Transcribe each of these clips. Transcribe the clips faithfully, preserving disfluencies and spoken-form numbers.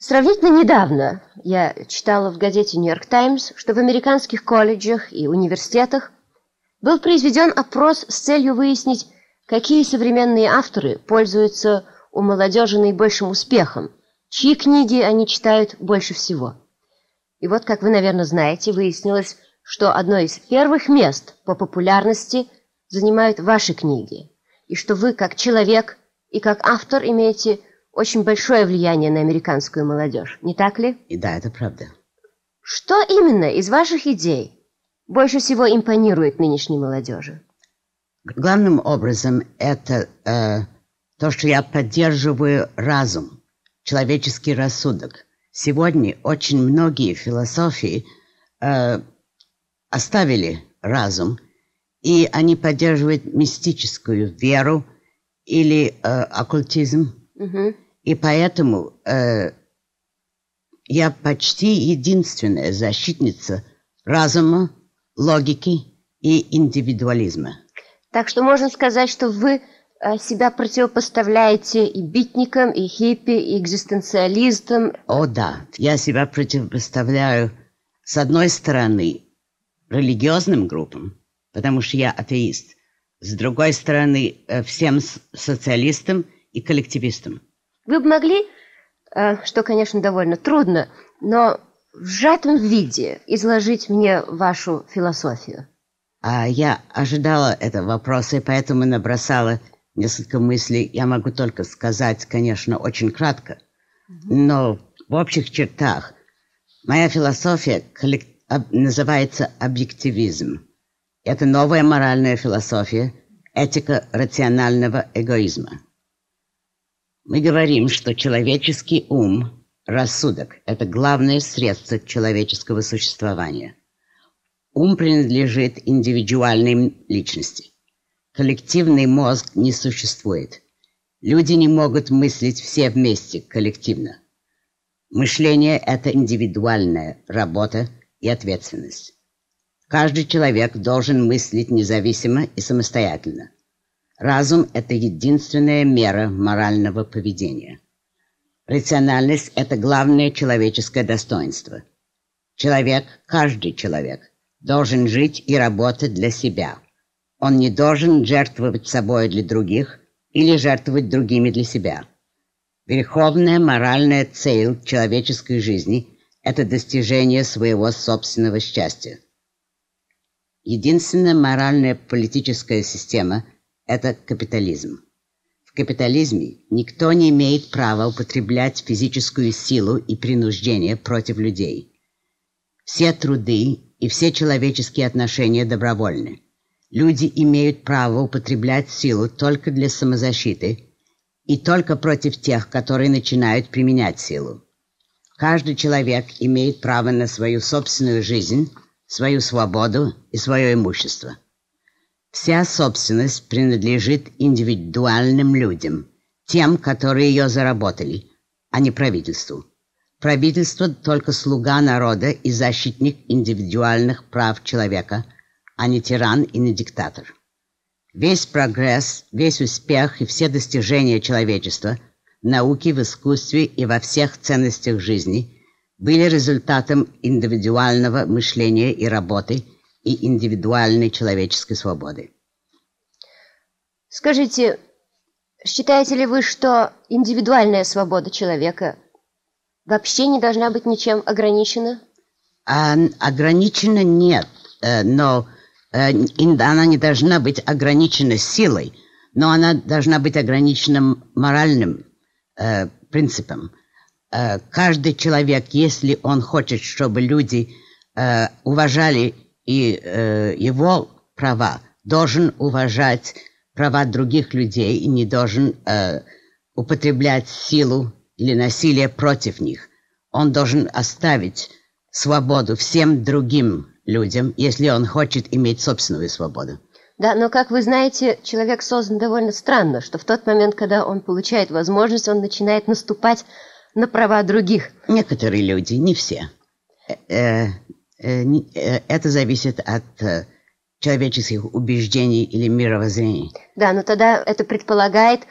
Сравнительно недавно я читала в газете «Нью-Йорк Таймс», что в американских колледжах и университетах был произведен опрос с целью выяснить, какие современные авторы пользуются у молодежи наибольшим успехом, чьи книги они читают больше всего. И вот, как вы, наверное, знаете, выяснилось, что одно из первых мест по популярности занимают ваши книги, и что вы, как человек и как автор, имеете очень большое влияние на американскую молодежь, не так ли? И да, это правда. Что именно из ваших идей больше всего импонирует нынешней молодежи? Главным образом это э, то, что я поддерживаю разум, человеческий рассудок. Сегодня очень многие философии э, оставили разум, и они поддерживают мистическую веру или э, оккультизм. Угу. И поэтому э, я почти единственная защитница разума, логики и индивидуализма. Так что можно сказать, что вы себя противопоставляете и битникам, и хиппи, и экзистенциалистам. О да, я себя противопоставляю, с одной стороны, религиозным группам, потому что я атеист, с другой стороны, всем социалистам и коллективистам. Вы бы могли, что, конечно, довольно трудно, но в сжатом виде изложить мне вашу философию? А я ожидала этого вопроса, и поэтому набросала несколько мыслей. Я могу только сказать, конечно, очень кратко, но в общих чертах моя философия называется объективизм. Это новая моральная философия, этика рационального эгоизма. Мы говорим, что человеческий ум, рассудок – это главное средство человеческого существования. Ум принадлежит индивидуальной личности. Коллективный мозг не существует. Люди не могут мыслить все вместе, коллективно. Мышление – это индивидуальная работа и ответственность. Каждый человек должен мыслить независимо и самостоятельно. Разум – это единственная мера морального поведения. Рациональность – это главное человеческое достоинство. Человек, каждый человек, должен жить и работать для себя. Он не должен жертвовать собой для других или жертвовать другими для себя. Верховная моральная цель человеческой жизни – это достижение своего собственного счастья. Единственная моральная политическая система – это капитализм. В капитализме никто не имеет права употреблять физическую силу и принуждение против людей. Все труды и все человеческие отношения добровольны. Люди имеют право употреблять силу только для самозащиты и только против тех, которые начинают применять силу. Каждый человек имеет право на свою собственную жизнь, свою свободу и свое имущество. Вся собственность принадлежит индивидуальным людям, тем, которые ее заработали, а не правительству. Правительство только слуга народа и защитник индивидуальных прав человека, а не тиран и не диктатор. Весь прогресс, весь успех и все достижения человечества в науке, в искусстве и во всех ценностях жизни были результатом индивидуального мышления и работы и индивидуальной человеческой свободы. Скажите, считаете ли вы, что индивидуальная свобода человека вообще не должна быть ничем ограничена? А, ограничена нет, но она не должна быть ограничена силой, но она должна быть ограничена моральным э, принципом. Э, каждый человек, если он хочет, чтобы люди э, уважали и, э, его права, должен уважать права других людей и не должен э, употреблять силу или насилие против них. Он должен оставить свободу всем другим людям, если он хочет иметь собственную свободу. Да, но, как вы знаете, человек создан довольно странно, что в тот момент, когда он получает возможность, он начинает наступать на права других. Некоторые люди, не все. Это зависит от человеческих убеждений или мировоззрений. Да, но тогда это предполагает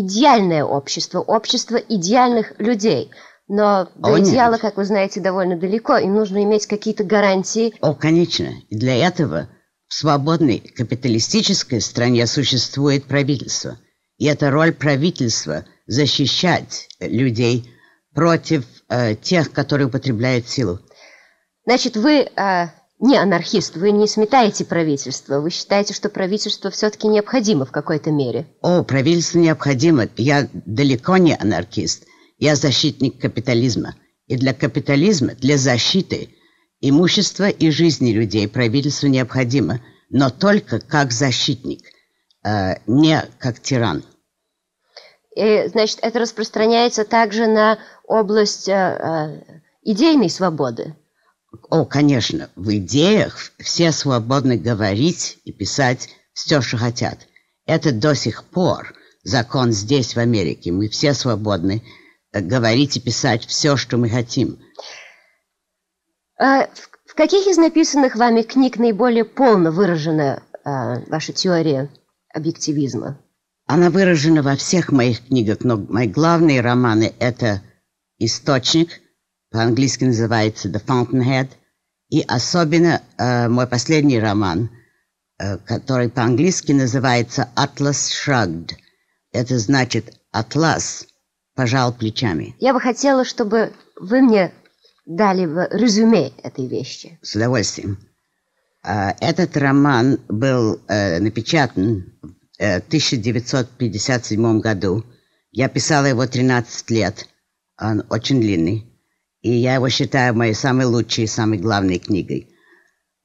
идеальное общество, общество идеальных людей. Но до О, идеала, нет. как вы знаете, довольно далеко, и нужно иметь какие-то гарантии. О, конечно. И для этого в свободной капиталистической стране существует правительство. И это роль правительства – защищать людей против э, тех, которые употребляют силу. Значит, вы э, не анархист, вы не сметаете правительство. Вы считаете, что правительство все-таки необходимо в какой-то мере? О, правительство необходимо. Я далеко не анархист. Я защитник капитализма. И для капитализма, для защиты имущества и жизни людей правительству необходимо, но только как защитник, не как тиран. И, значит, это распространяется также на область идейной свободы? О, конечно. В идеях все свободны говорить и писать все, что хотят. Это до сих пор закон здесь, в Америке. Мы все свободны говорить и писать все, что мы хотим. А в каких из написанных вами книг наиболее полно выражена а, ваша теория объективизма? Она выражена во всех моих книгах, но мои главные романы – это «Источник», по-английски называется «The Fountainhead», и особенно а, мой последний роман, а, который по-английски называется «Atlas Shrugged». Это значит «Атлас» пожал плечами. Я бы хотела, чтобы вы мне дали резюме этой вещи. С удовольствием. Этот роман был напечатан в тысяча девятьсот пятьдесят седьмом году. Я писала его тринадцать лет. Он очень длинный. И я его считаю моей самой лучшей, самой главной книгой.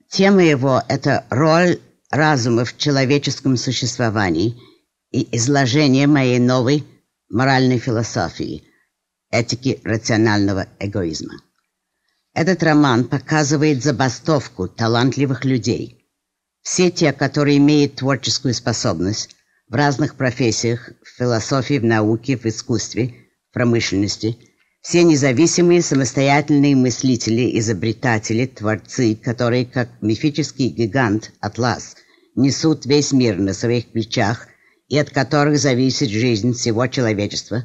Тема его – это роль разума в человеческом существовании и изложение моей новой моральной философии, этики рационального эгоизма. Этот роман показывает забастовку талантливых людей. Все те, которые имеют творческую способность в разных профессиях, в философии, в науке, в искусстве, в промышленности, все независимые самостоятельные мыслители, изобретатели, творцы, которые, как мифический гигант Атлас, несут весь мир на своих плечах, и от которых зависит жизнь всего человечества,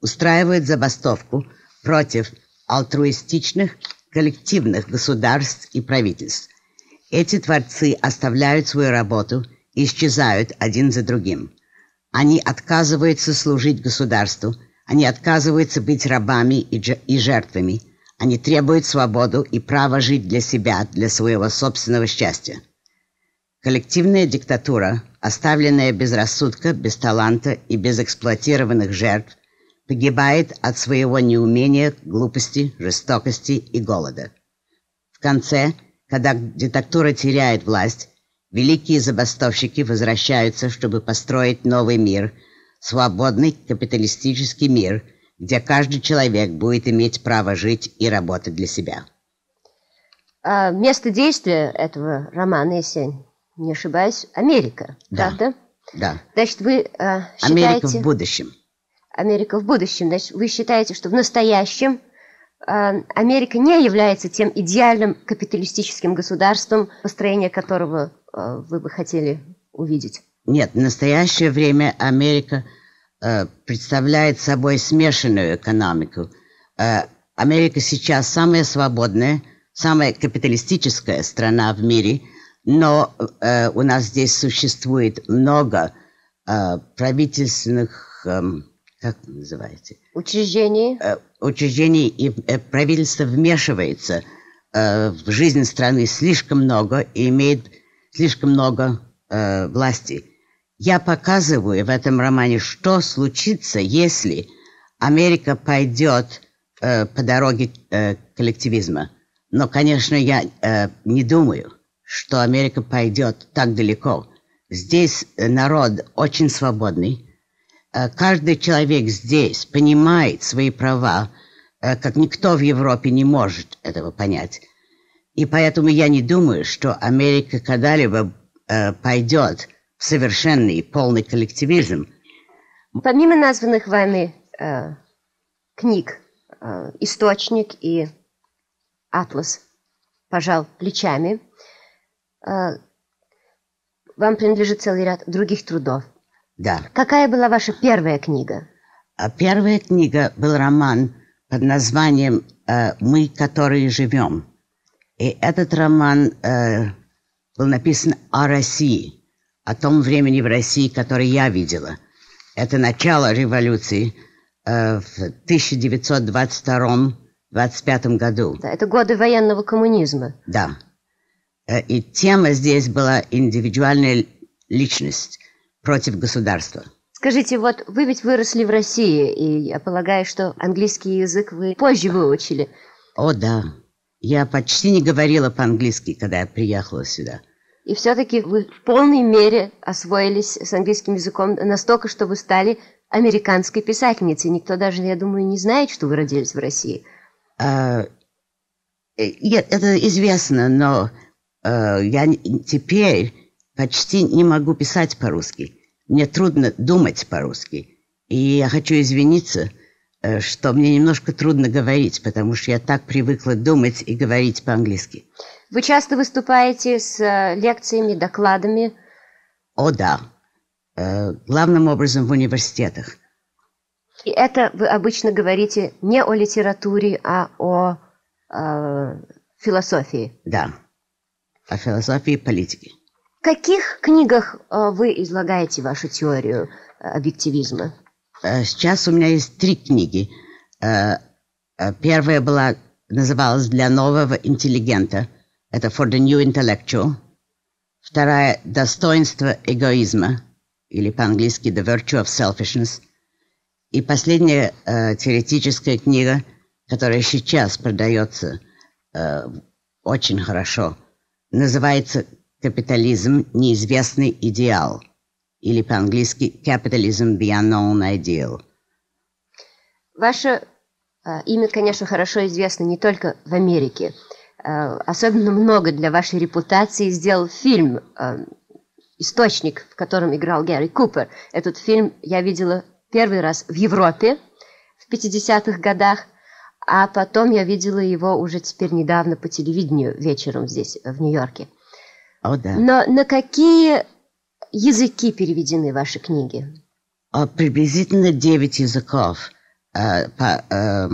устраивают забастовку против альтруистичных коллективных государств и правительств. Эти творцы оставляют свою работу и исчезают один за другим. Они отказываются служить государству, они отказываются быть рабами и жертвами, они требуют свободу и право жить для себя, для своего собственного счастья. Коллективная диктатура, оставленная без рассудка, без таланта и без эксплуатированных жертв, погибает от своего неумения, глупости, жестокости и голода. В конце, когда диктатура теряет власть, великие забастовщики возвращаются, чтобы построить новый мир, свободный капиталистический мир, где каждый человек будет иметь право жить и работать для себя. А место действия этого романа, если не ошибаюсь, Америка, да, правда? Да. Значит, вы э, считаете... Америка в будущем. Америка в будущем. Значит, вы считаете, что в настоящем э, Америка не является тем идеальным капиталистическим государством, построение которого э, вы бы хотели увидеть? Нет, в настоящее время Америка э, представляет собой смешанную экономику. Э, Америка сейчас самая свободная, самая капиталистическая страна в мире, но э, у нас здесь существует много э, правительственных, э, как называете? Учреждений. Э, учреждений, и э, правительство вмешивается э, в жизнь страны слишком много и имеет слишком много э, власти. Я показываю в этом романе, что случится, если Америка пойдет э, по дороге э, коллективизма. Но, конечно, я э, не думаю, что Америка пойдет так далеко. Здесь народ очень свободный. Каждый человек здесь понимает свои права, как никто в Европе не может этого понять. И поэтому я не думаю, что Америка когда-либо пойдет в совершенный и полный коллективизм. Помимо названных вами э, книг э, «Источник» и «Атлас пожал плечами», вам принадлежит целый ряд других трудов. Да. Какая была ваша первая книга? Первая книга был роман под названием «Мы, которые живем». И этот роман был написан о России, о том времени в России, которое я видела. Это начало революции в тысяча девятьсот двадцать втором — двадцать пятом году. Да, это годы военного коммунизма. Да. И тема здесь была индивидуальная личность против государства. Скажите, вот вы ведь выросли в России, и я полагаю, что английский язык вы позже выучили. О, да. Я почти не говорила по-английски, когда я приехала сюда. И все-таки вы в полной мере освоились с английским языком настолько, что вы стали американской писательницей. Никто даже, я думаю, не знает, что вы родились в России. А, это известно, но а, я теперь почти не могу писать по-русски. Мне трудно думать по-русски. И я хочу извиниться, что мне немножко трудно говорить, потому что я так привыкла думать и говорить по-английски. Вы часто выступаете с лекциями, докладами? О, да. Главным образом в университетах. И это вы обычно говорите не о литературе, а о э, философии? Да, о философии и политике. В каких книгах вы излагаете вашу теорию объективизма? Сейчас у меня есть три книги. Первая была, называлась «Для нового интеллигента». Это «For the new intellectual». Вторая – «Достоинство эгоизма», или по-английски «The virtue of selfishness». И последняя теоретическая книга, которая сейчас продается очень хорошо, называется «Капитализм. Неизвестный идеал». Или по-английски «Capitalism the unknown ideal». Ваше э, имя, конечно, хорошо известно не только в Америке. Э, особенно много для вашей репутации сделал фильм э, «Источник», в котором играл Гэри Купер. Этот фильм я видела первый раз в Европе в пятидесятых годах, а потом я видела его уже теперь недавно по телевидению вечером здесь, в Нью-Йорке. Oh, да. Но на какие языки переведены ваши книги? О, приблизительно девять языков. Э, по, э,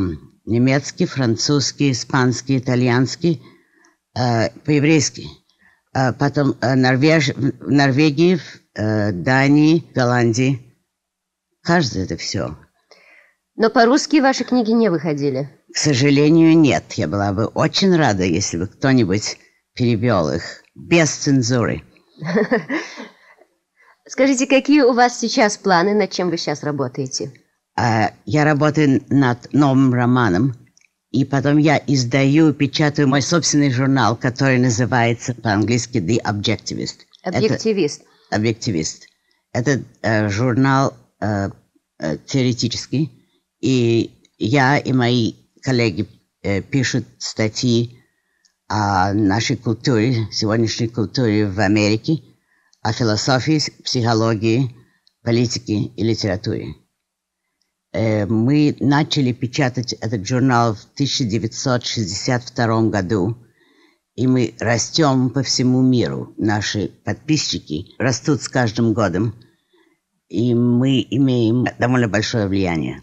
немецкий, французский, испанский, итальянский, э, по-еврейски. Э, потом э, Норвеж... в Норвегии, э, Дании, Голландии. Кажется, это все. Но по-русски ваши книги не выходили? К сожалению, нет. Я была бы очень рада, если бы кто-нибудь перевел их без цензуры. Скажите, какие у вас сейчас планы, над чем вы сейчас работаете? А, я работаю над новым романом, и потом я издаю, печатаю мой собственный журнал, который называется по-английски The Objectivist. Объективист. Это, объективист. Это э, журнал э, э, теоретический, и я и мои коллеги э, пишут статьи о нашей культуре, сегодняшней культуре в Америке, о философии, психологии, политике и литературе. Мы начали печатать этот журнал в тысяча девятьсот шестьдесят втором году, и мы растем по всему миру. Наши подписчики растут с каждым годом, и мы имеем довольно большое влияние.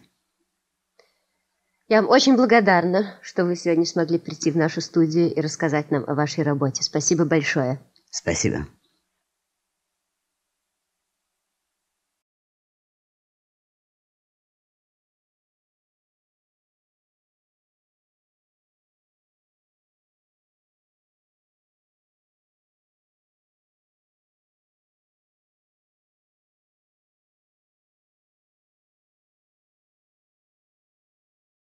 Я вам очень благодарна, что вы сегодня смогли прийти в нашу студию и рассказать нам о вашей работе. Спасибо большое. Спасибо.